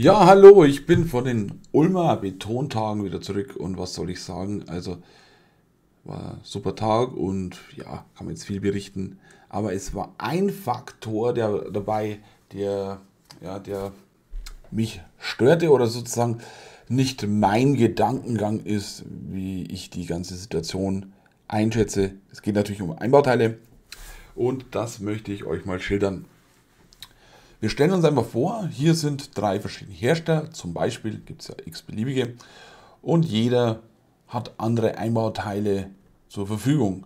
Ja, hallo, ich bin von den Ulmer Betontagen wieder zurück und was soll ich sagen, also war ein super Tag und ja, kann man jetzt viel berichten, aber es war ein Faktor der mich störte oder sozusagen nicht mein Gedankengang ist, wie ich die ganze Situation einschätze. Es geht natürlich um Einbauteile und das möchte ich euch mal schildern. Wir stellen uns einfach vor, hier sind drei verschiedene Hersteller, zum Beispiel gibt es ja x-beliebige und jeder hat andere Einbauteile zur Verfügung,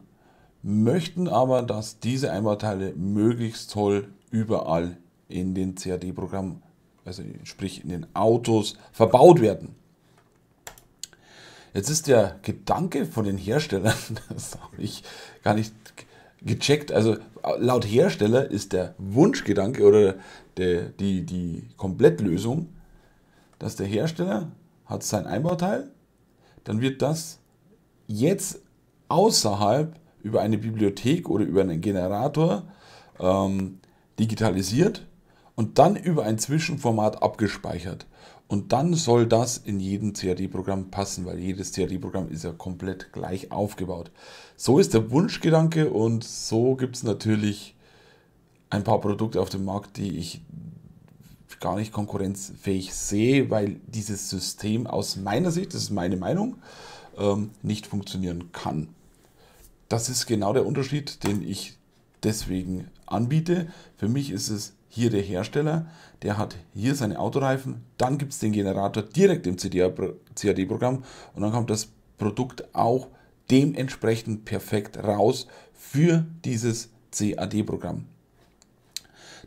möchten aber, dass diese Einbauteile möglichst toll überall in den CAD-Programm, also sprich in den Autos, verbaut werden. Jetzt ist der Gedanke von den Herstellern, das habe ich gar nicht gecheckt, also laut Hersteller ist der Wunschgedanke oder die Komplettlösung, dass der Hersteller hat sein Einbauteil, dann wird das jetzt außerhalb über eine Bibliothek oder über einen Generator digitalisiert und dann über ein Zwischenformat abgespeichert. Und dann soll das in jedem CAD-Programm passen, weil jedes CAD-Programm ist ja komplett gleich aufgebaut. So ist der Wunschgedanke und so gibt es natürlich ein paar Produkte auf dem Markt, die ich gar nicht konkurrenzfähig sehe, weil dieses System aus meiner Sicht, das ist meine Meinung, nicht funktionieren kann. Das ist genau der Unterschied, den ich deswegen anbiete. Für mich ist es hier der Hersteller, der hat hier seine Autoreifen, dann gibt es den Generator direkt im CAD-Programm und dann kommt das Produkt auch dementsprechend perfekt raus für dieses CAD-Programm.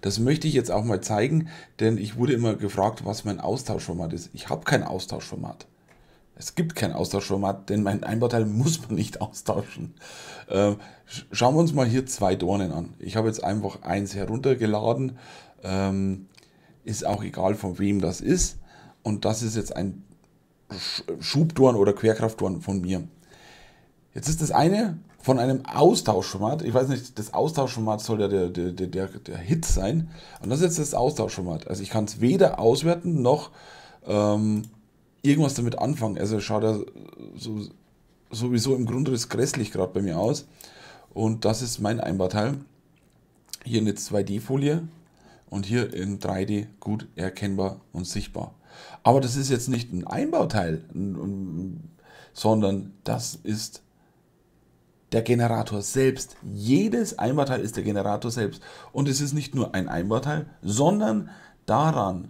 Das möchte ich jetzt auch mal zeigen, denn ich wurde immer gefragt, was mein Austauschformat ist. Ich habe kein Austauschformat. Es gibt kein Austauschformat, denn mein Einbauteil muss man nicht austauschen. Schauen wir uns mal hier zwei Dornen an. Ich habe jetzt einfach eins heruntergeladen. Ist auch egal, von wem das ist. Und das ist jetzt ein Schubdorn oder Querkraftdorn von mir. Jetzt ist das eine von einem Austauschformat. Ich weiß nicht, das Austauschformat soll ja der Hit sein. Und das ist jetzt das Austauschformat. Also ich kann es weder auswerten noch irgendwas damit anfangen. Also schaut ja sowieso im Grundriss grässlich gerade bei mir aus. Und das ist mein Einbauteil. Hier in der 2D-Folie und hier in 3D gut erkennbar und sichtbar. Aber das ist jetzt nicht ein Einbauteil, sondern das ist der Generator selbst. Jedes Einbauteil ist der Generator selbst. Und es ist nicht nur ein Einbauteil, sondern daran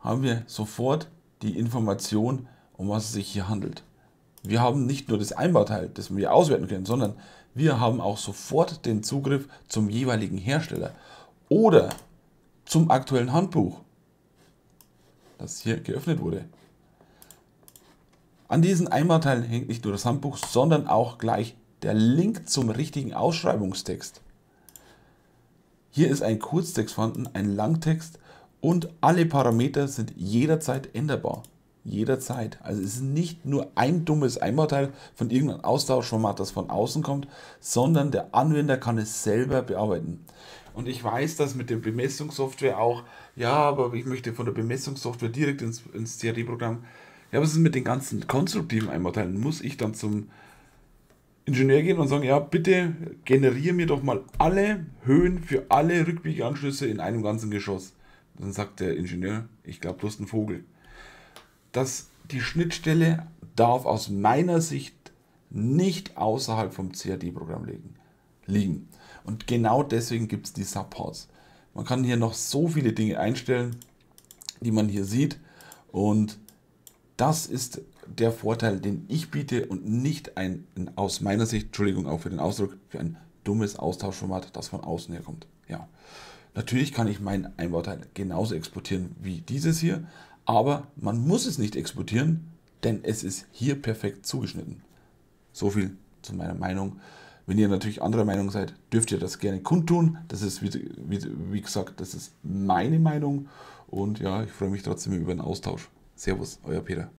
haben wir sofort die Information, um was es sich hier handelt. Wir haben nicht nur das Einbauteil, das wir auswerten können, sondern wir haben auch sofort den Zugriff zum jeweiligen Hersteller oder zum aktuellen Handbuch, das hier geöffnet wurde. An diesen Einbauteilen hängt nicht nur das Handbuch, sondern auch gleich der Link zum richtigen Ausschreibungstext. Hier ist ein Kurztext vorhanden, ein Langtext. Und alle Parameter sind jederzeit änderbar. Jederzeit. Also es ist nicht nur ein dummes Einbauteil von irgendeinem Austauschformat, das von außen kommt, sondern der Anwender kann es selber bearbeiten. Und ich weiß, dass mit der Bemessungssoftware auch, ja, aber ich möchte von der Bemessungssoftware direkt ins CAD-Programm. Ja, was ist mit den ganzen konstruktiven Einbauteilen? Muss ich dann zum Ingenieur gehen und sagen, ja, bitte generiere mir doch mal alle Höhen für alle Rückbiegeanschlüsse in einem ganzen Geschoss. Dann sagt der Ingenieur, ich glaube, du hast einen Vogel. Die Schnittstelle darf aus meiner Sicht nicht außerhalb vom CAD-Programm liegen. Und genau deswegen gibt es die Subports. Man kann hier noch so viele Dinge einstellen, die man hier sieht. Und das ist der Vorteil, den ich biete und nicht ein, aus meiner Sicht, Entschuldigung auch für den Ausdruck, für ein dummes Austauschformat, das von außen herkommt. Ja. Natürlich kann ich mein Einbauteil genauso exportieren wie dieses hier, aber man muss es nicht exportieren, denn es ist hier perfekt zugeschnitten. So viel zu meiner Meinung. Wenn ihr natürlich anderer Meinung seid, dürft ihr das gerne kundtun. Das ist, wie gesagt, das ist meine Meinung und ja, ich freue mich trotzdem über den Austausch. Servus, euer Peter.